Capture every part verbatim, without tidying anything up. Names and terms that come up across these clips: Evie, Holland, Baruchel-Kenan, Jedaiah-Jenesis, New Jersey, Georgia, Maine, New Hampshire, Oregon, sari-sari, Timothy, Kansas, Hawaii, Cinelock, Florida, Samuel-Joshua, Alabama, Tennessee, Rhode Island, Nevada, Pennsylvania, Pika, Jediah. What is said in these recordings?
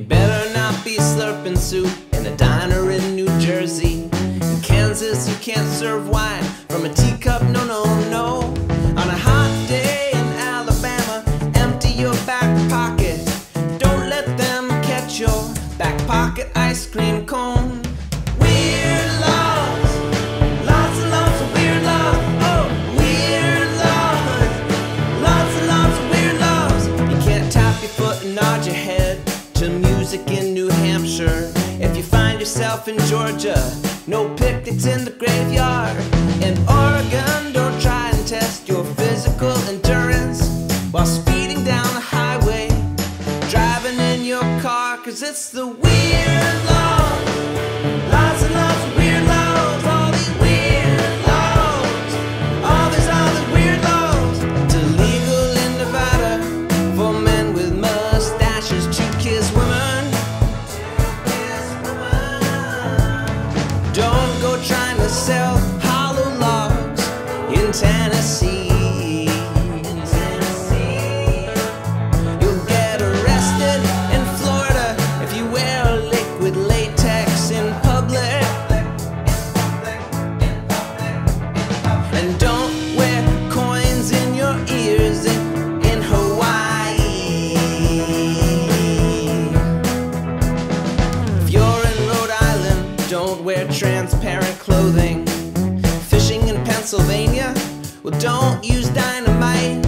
You better not be slurping soup in a diner in New Jersey. In Kansas, you can't serve wine from a teacup, no, no, no. On a hot day in Alabama, empty your back pocket. Don't let them catch your back pocket ice cream cone. Weird laws, lots and lots of weird laws. Oh, weird laws, lots and lots of weird laws. You can't tap your foot and nod your head to music in New Hampshire. If you find yourself in Georgia, no picnics in the graveyard. In Oregon, don't try and test your physical endurance while speeding down the highway, driving in your car, 'cause it's the weird laws. Lots and lots of weird laws. All these weird laws. All these other weird laws. It's illegal in Nevada for men with mustaches to kiss women. Don't go trying to sell hollow logs in Tennessee. You'll get arrested in Florida if you wear liquid latex in public. And don't wear coins in your ears in Hawaii. If you're in Rhode Island, don't wear transparent clothing. Fishing in Pennsylvania, well, don't use dynamite.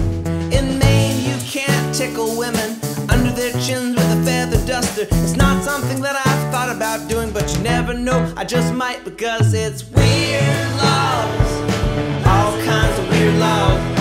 In Maine, you can't tickle women under their chins with a feather duster. It's not something that I've thought about doing, but you never know, I just might, because it's weird laws. All kinds of weird laws.